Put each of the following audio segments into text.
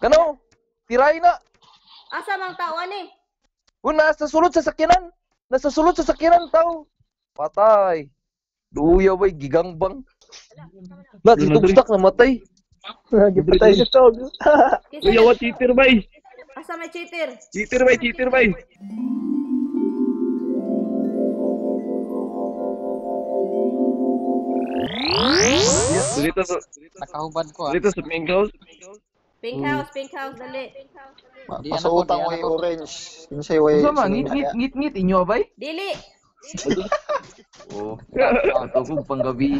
Kanaw, tiray na. Asa mang tawan eh? Una, nasusulod sa sakinan. Nasusulod sa sakinan, tao. Patay. Duya, way, gigangbang. Lahat, itubstak, namatay. Gipatay siya, tao. Duya, wa, cheater, bay. Asa may cheater? Cheater, bay, cheater, bay. Nakahubad ko ah. Dito sa pink house. Pink house, dali. Pasuotang way orange. Yung sa'yo way... Ngit-ngit inyo ba? Dili! Oo. Tugog pang gabi.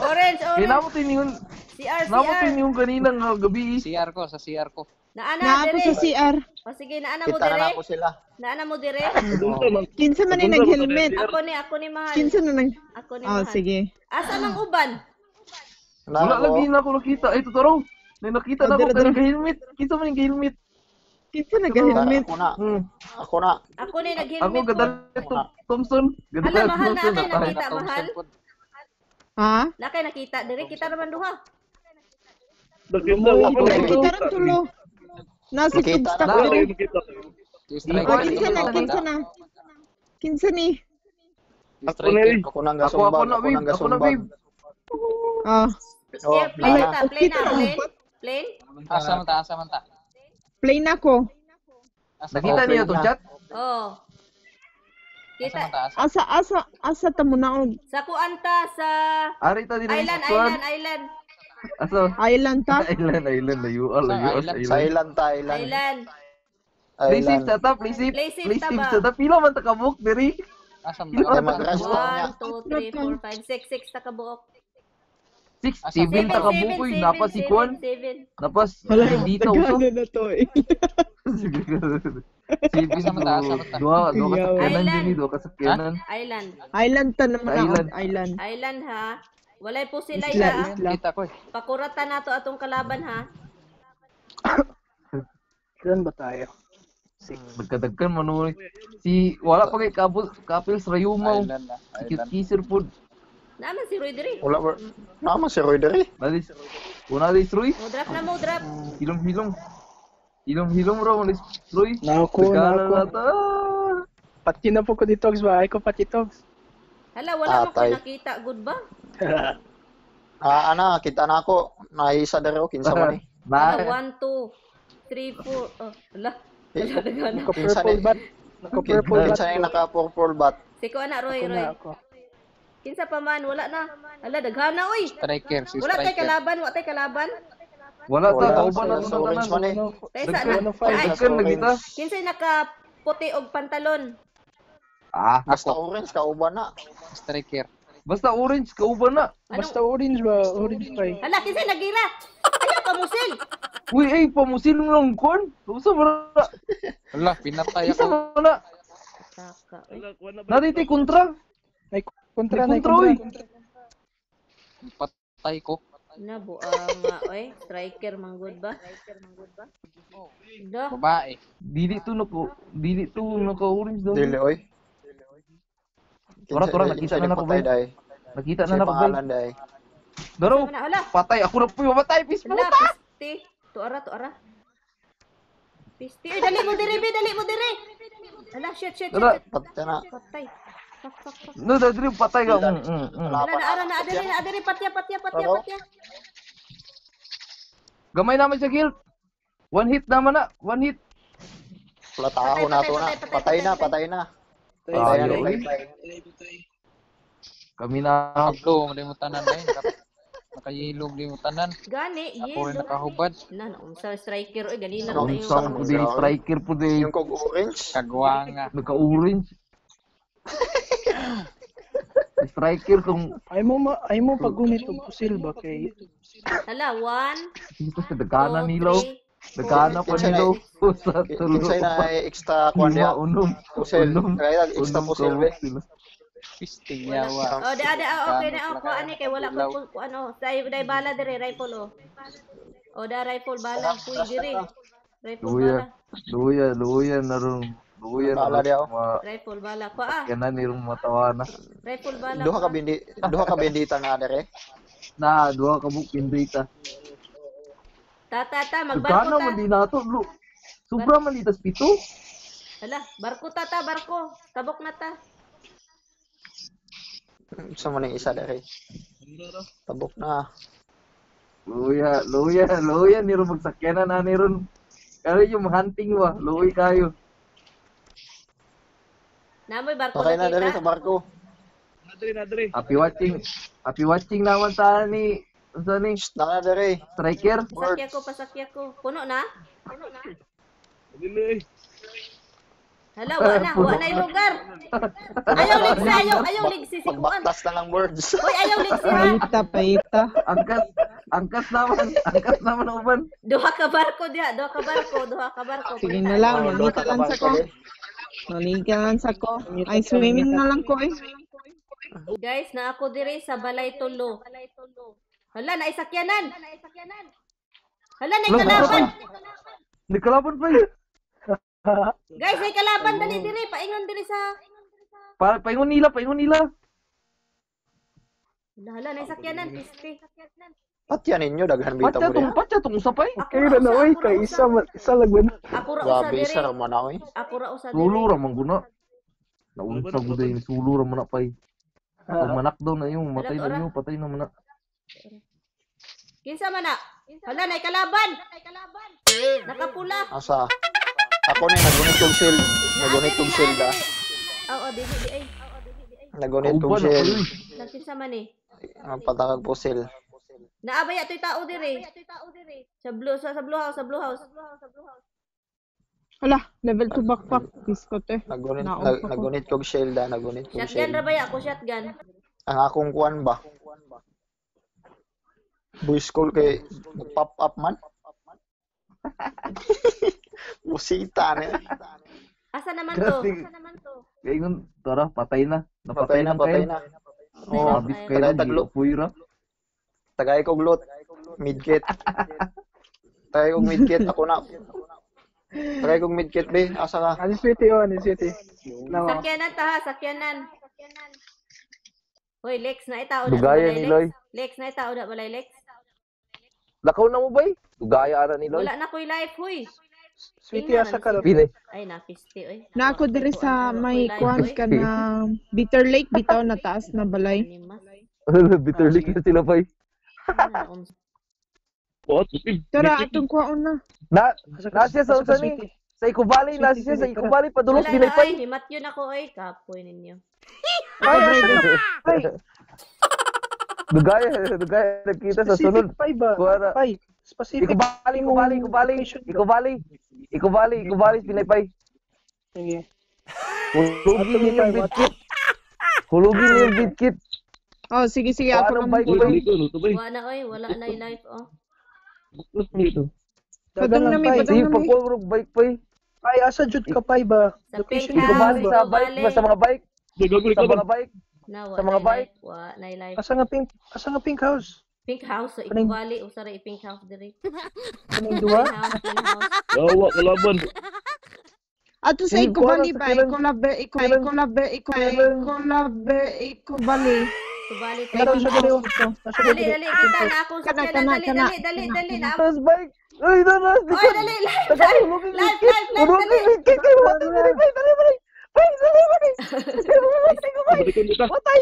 Orange, orange! Naamot yun yung kanina ng gabi. CR ko, sa CR ko. Naana, dili! Naana ko sa CR. O sige, naana mo dili. Kita na ako sila. Naana mo dili. Kinsa man yung nag-helmet. Ako ni mahal. Kinsa na nag... Ako ni mahal. O sige. Asa ng uban? Wala lagi na ako nakita. Ay, totoo. May nakita na ako ka nag-helmet. Kita mo nag-helmet. Kita nag-helmet. Ako na. Ako na. Ako na yung nag-helmet. Ako, Gadalet Thompson. Alam, mahal na kayo nakita, mahal. Ha? Na kayo nakita. Dari, kita naman duha. Kita rin tulo. Nasa tubstak ko. Kinsa na, kinsa na. Kinsa ni. Ako na ang gasumbag. Ah. Siya, plane na, plane na, plane. Asa man ta? Plane ako. Nakita niyo to, chat? Oo. Kita. Asa ta mo na og. Sa kuanta sa Island. Aso? Island ta? Island layo. Island. Please ta ta, please ta ta. Pila man ta ka book diri? Asa man ta? 1 2 3 4 5 6 6 ta ka book. 6-7 takabukoy, napas si Kwan. Napas, hindi ka uso. Gano'n na to eh. Sige ka. Sige sa mataas, sa mataas. Doon ka sa kainan, Jimmy. Doon ka sa kainan. Island. Island ta naman ako. Island. Island ha. Walay po sila ya. Pakuratan na to atong kalaban ha. Saan ba tayo? Magkadagkan manunoy. Si, wala pa kay Kapils Rayumaw. Si Kisir Food. Naman si Roy Dere. Naman si Roy Dere. Una is Roy. Mudrap na mudrap. Hilom-hilom. Hilom-hilom raw. Roy. Nako. Pati na po ko ni Togs ba? Ay ko pati Togs. Hala, wala mo ko nakita. Good ba? Ana, kita na ako. Naisa na rin ako. Kinsa man eh. Hala, 1, 2, 3, 4. Oh, hala. Naka-purple bat. Kinsa na naka-purple bat. Siko na, Roy. Kinsa pa man, wala na. Ala, daghana, oy! Striker, si striker. Wala tayo kalaban, wala tayo kalaban. Wala tayo, kauban na sa orange man eh. Dagkan na kita. Kinsa yung nakaputi og pantalon. Ah, basta orange, kauban na. Striker. Basta orange, kauban na. Basta orange ba, orange pa eh. Ala, kinsa yung nagira? Ayaw, pamusil! Uy, ay, pamusil mo lang, Kon. Isa mo na. Ala, pinatay ako. Isa mo na. Narito yung kontra. May kontra na yung kontra. Patay ko. Nabuama, oy. Striker, manggod ba? Babae. Dili to naka-orange daw. Dili, oy. Tora, nakita na ako ba? Nakita na ako ba? Daro, patay. Ako na po yung mamatay. Peace mo ta! Pisti. Tuara. Pisti. Ay, dali mo dire. Ala, shit. Patay. No, dadri patay ka. Ala na adri patya. Gamay naman sa guild. One hit naman na. Plataho na to na. Patay na. Patay. Kami na hablo, limutan na din. Nakayilog limutanan. Gani, yes. Ako rin nakahubad. Na unsa striker oy ganina na tayo. Unsa pud ni striker pud ni. Yung kog orange, kagwanga. Naka-orange. Striker kung ay mo pagunit og pusil ba kay hala 1 sa dagana nilo dagana pa nilo sa tulo sa extra kwanya unum pusil kay extra pusil be pisting yawa oh ada okay na ako ani kay wala ko ano dai bala dire rifle oh da rifle bala puy dire rifle bala luya narong Buya na daw. Rifle bala ko ah. Kana ni rumah tawana. Rifle bala. Duha ka bendita na dere. Na duha ka buk bendita. Tata, magbarko ta. Kana, Manila to. Look. Sobra malitas pito. Ala, barko tata, barko. Tabok na ta. Gusto mo na isa dari. Tabok na. Luya, luya, luya. Niron magsakyanan na niron. Kaya yung hunting wa. Luya kayo. Namoy barko okay, na kita. Dari sa barko. Nadre, nadre. Happy watching naman saan ni. Saan ni? Naka dari. Striker. Pasakya ko. Puno na? Puno na? Dili. Hala, wala na yung lugar. Ayaw ligsi, ayaw ligsi. Pagbaktas na lang words. Uy, ayaw ligsi ha. Paita. Angkas naman uban. Duha ka barko diha, duha ka barko. Sige na lang, magita lang sa ko. Naliga lang sa ko. Ay, swimming na lang ko eh. Guys, na ako diri sa Balay Tulo. Hala, naisakyanan. Hala, naikalaban. Naikalaban pa eh. Guys, ay kalaban dali diri, paingon diri sa paingon nila. Hala na sakyanan, piste. Patyan ninyo daghan bitaw diri. Patya tong sapay. Kay na oi, kay isa lagwan. Ako ra usa diri. Sulo ra man guna. Nauntag mo dai sulo ra man pay. Kung manak daw na yung matay na yo, patay na man. Kinsa man na? Hala na kalaban. Nakapula. Asa? Ako na nagunit tong shield ah. Oo, dili ay. Nagunit tong shield. Nakita man eh. Ang patagag po shield. Naabaya toy tao dire. Sa blue house. Hala, level 2 backpack biskot eh. Nagunit kog shield ah, Shotgun ra baya ko shotgun. Ang akong kuan ba? Voice call kay pop up man. Musita na. Asa naman to? Ngayon, tara, patay na. Oh, abis kayo na, di upuyo ra. Tagay kong loot, mid-kit. Tagay kong mid-kit, be, asa ka? Aniswiti. Sakyanan ta ha, sakyanan. Hoy, Lex, naitao na balay Lex. Lakaw na mo ba eh? Dugaya ara ni Loy. Wala na ko'y life, huy. Sweetie, asa ka na? Ay, napiste, oy. Na ako diri sa may kuhan ka na Bitter Lake, bitaw na taas na balay. Bitter Lake na sila pa eh. Tara, atong kuhaon na. Nasya sa unsa ni? Sa Ikubali, padulok dinay pa eh. Himat yun ako, oy. Kapoy ninyo. Ay! Dugaya, nakita sa sunod. Pay. Specific. Ikubali, pinaypay. Sige. Hulugin yung bidkit. Oh, sige, ako naman. Wala na yung life, oh. Padang nami. Pagpong bike, pay. Ay, asa jud ka, pay ba? Ikubali sa bike, sa mga bike. Sa mga bike. Wa na life. Asa nga pink house? Pink house sa Ikubali, usa ra pink house diri. Kaning duha? Dawa kalaban. Ato sa Ikubali ba? Ikubali. Ikubali tayo. Dali kita na ako sa dali. Tapos bike. Oy, dali. Live. Patay!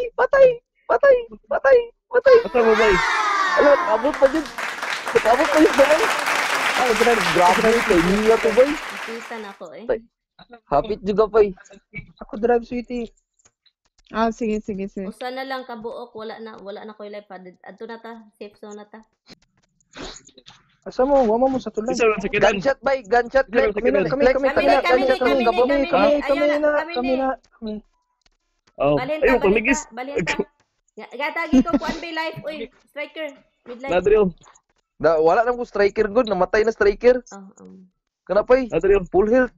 Patay mo ba? Alam, abot pa dyan! Ay, grabe na yun kay Mia to ba? Ipisan ako eh. Hapit juga pa eh. Ako drive, sweetie. Ah, sige. Usa na lang kabuok, wala na ko'y life. Adto na ta, safe zone na ta. Asa mo, wama mo sa tulang. Gunshot bay, gunshot. Kami. Oh, ayun, pamigis. Balenta. Gatagi ko kuan bay life, uy. Striker, midlife. Nadrio. Wala na ko striker good, namatay na striker. Kana pay? Nadrio, full health.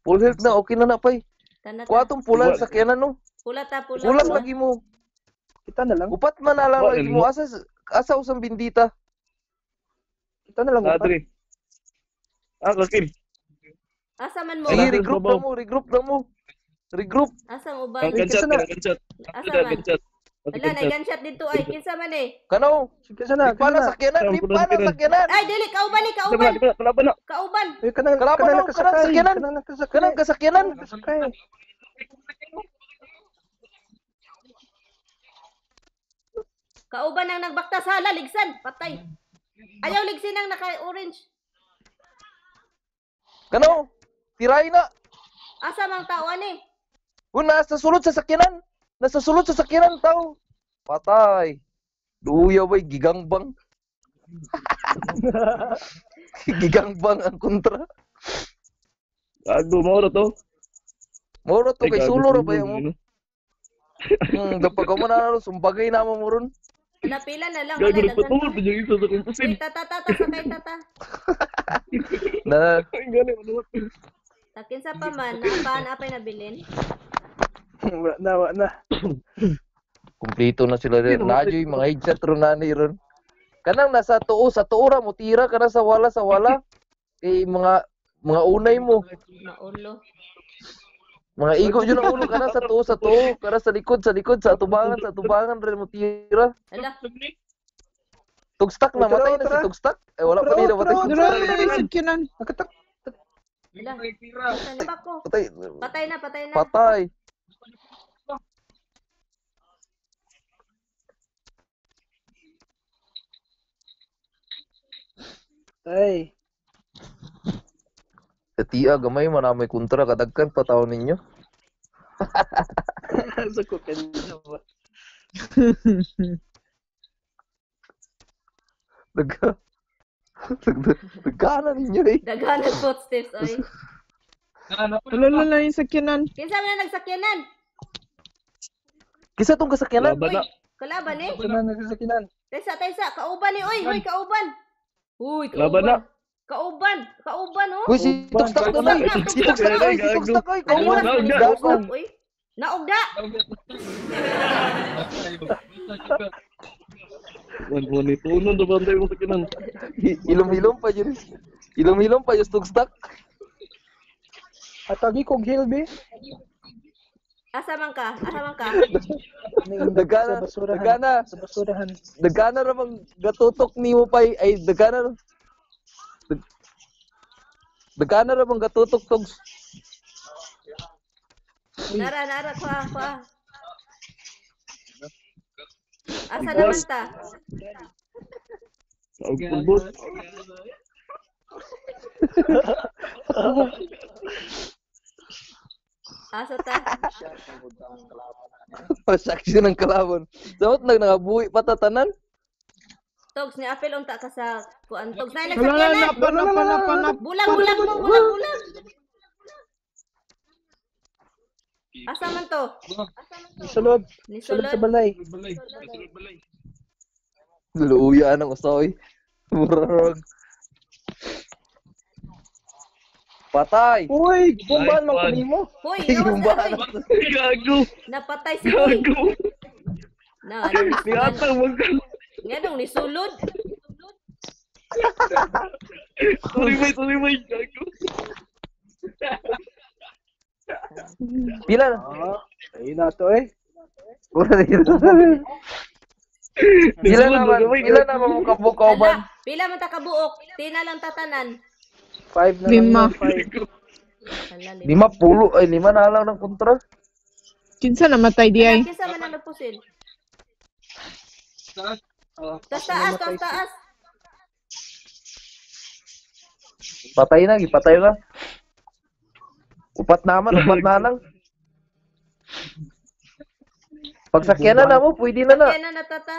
Full health na, okay na pay. Kuatong pula sa sakyanan no. Pula ta. Pula lagi mo. Kita na lang. Upat man na lang lagi mo. Asa usang bindita. Ito na lang upat. Ah, lakin. Asa man mo? Sige, regroup na mo. Asa mo ba? Ganchat. Ala na gunshot dito ay kinsa man eh. Kanaw, kinsa na? Di pa na sakyanan, di pa na sakyanan. Ay dili kauban ni kauban. Kauban. Kanang sakyanan, kanang kasakyanan. Kauban ang nagbaktas hala ligsan, patay. Ayaw ligsin ang naka-orange. Kanaw, tiray na. Asa mang tao ani? Una sa sulod sa sakyanan. Nasa sulod sa sakiran tao. Patay. Duya bay gigangbang. Gigangbang ang kontra. Gago mo to. Moro to kay sulo ra ba mo? Dapat ko na ron sumbagay na mo ron. Napila na lang wala na. Tungod pa yung isa sa kumpit. Tata. Na. Takin sa paman, paan apay nabilin? Wala na. Kumpleto na sila rin. Najoy, mga headshot ron na ron. Kanang nasa tuo, sa tuo ra mo, tira ka na sa wala. Eh, mga unay mo. Maulo. Mga igo dyan ang ulo ka na sa tuo. Ka na sa likod, sa tubangan rin mo, tira. Ala. Tugstak na, matay na si Tugstak. Eh, wala pa rin na matay si Tugstak. Ala. Patay na. Patay. Ay. Tia, gamay man na may kontra kadagkan pataw ninyo. Sako kanina ba? Dagana ninyo eh. Dagana footsteps ay. Wala yung sakyanan. Kinsa man nagsakyanan? Kinsa tong kasakyanan? Kalaban eh. Kinsa man nagsakyanan? Taysa, kauban ni oy, kauban. Uy, kauban oh. Uy, si Tugstak doon ay. Si Tugstak ay. Kauban. Naugda. Tunon na bantay mo sa kinan. Ilom-hilom pa yun Tugstak. Atagi kong hilbi. Asa man ka? Dagana. Dagana ra mang gatutok nimo pay ay dagana. Dagana ra mang gatutok tog. Nara kwa. Asa naman ta? Pagpulbot. Asa ta? Pasaksyon ng kalaban. Dapat nagabuhi patatanan. Togs ni Apel unta ka sa kuan. Togs na nagsakyanan. Bulag. Bulag. Asa man to? Nisulod sa balay. Luya nang usoy. Murag. Patay! Uy! Bumbahan mang kunin mo! Uy! Bumbahan! Gago! Napatay si Uy! Gago! Niyatang magkano! Nganong nisulod! Tulimay! Gago! Pila na! Ayun na ito eh! Pila naman mong kabukaban! Pila man takabuok! Tinalang tatanan! 5 na lang 5. 50 ay 5 na lang ng kontra. Kinsa namatay di ay? Kinsa man ang napusil? Taas. Patay na. Upat na lang. Pagsakyanan na mo, pwede na na. Sakyanan na tata.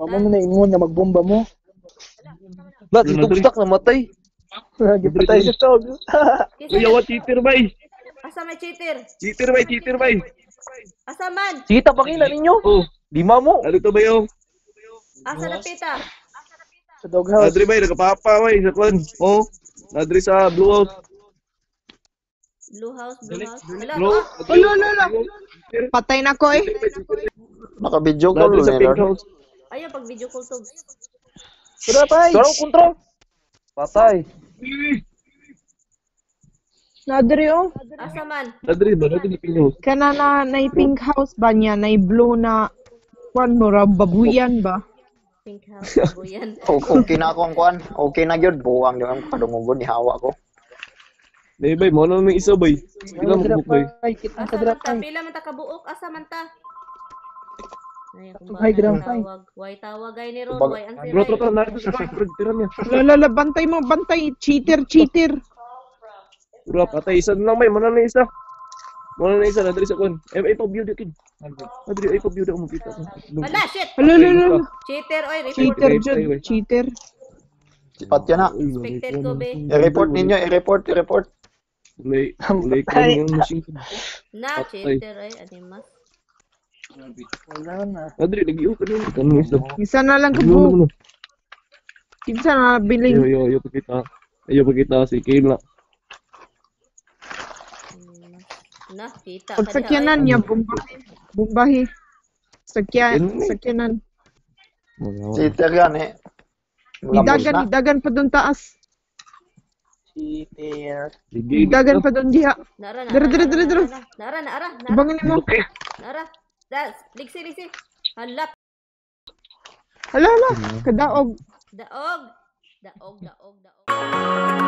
Pamon na ingon na magbomba mo. Lahat si Tugstak namatay. Patay si Tog. Uyawa cheater bay. Asa may cheater? Cheater bay. Asa man? Cheater pakila ninyo? Oo. Lima mo. Alito ba yung? Asa na pita? Sa doghouse. Nadri bay, nagkapapa bay. Sa kwan. Oo. Nadri sa blue house. Blue house. Wala. Patay na ko eh. Baka video call. Nadri sa pink house. Ayaw pag video call Tog. Patay! Patay! Nadrio? Asaman. Nadrio ba? Nadrio ni Pinoy. Kana na nay pink house ba niya? Nay blue na kwan mo ra babuyan ba? Pink house babuyan. Okay na akong kwan. Okay na gyud buwang di man kadungog ni hawa ko. Baybay mo na may isa bay. Pila mo buok bay. Kita sa drop time. Pila man ta kabuok asa man ta? Ay, tawag ay ni Ron, way ang sira. Bro, narito sa front tira niya. Lala, bantay mo, bantay, cheater. Bro, patay isa lang may, muna na isa. Muna na isa, nadiri sa kon. Ay, pa-view dito kin. Nadiri, ay pa-view dito mo kita. Wala, shit. Lala. Cheater, oy, report. Cheater. Sipat yan ha. Expected ko, be. I-report ninyo, i-report. Lay ko yung machine. Na, cheater, oy, animas. Adri, lagi ako kanina. Isa na lang ka po. Isa na lang biling. Ayaw pa kita si Kayla. Pagsakyanan niya, bumbahi. Sakyanan. Cheater yan eh. Idagan pa doon taas. Idagan pa doon diha. Dara. Nara. Ibangin mo. Nara. Das, liksi. Halap. Hala. Kadaog. Daog.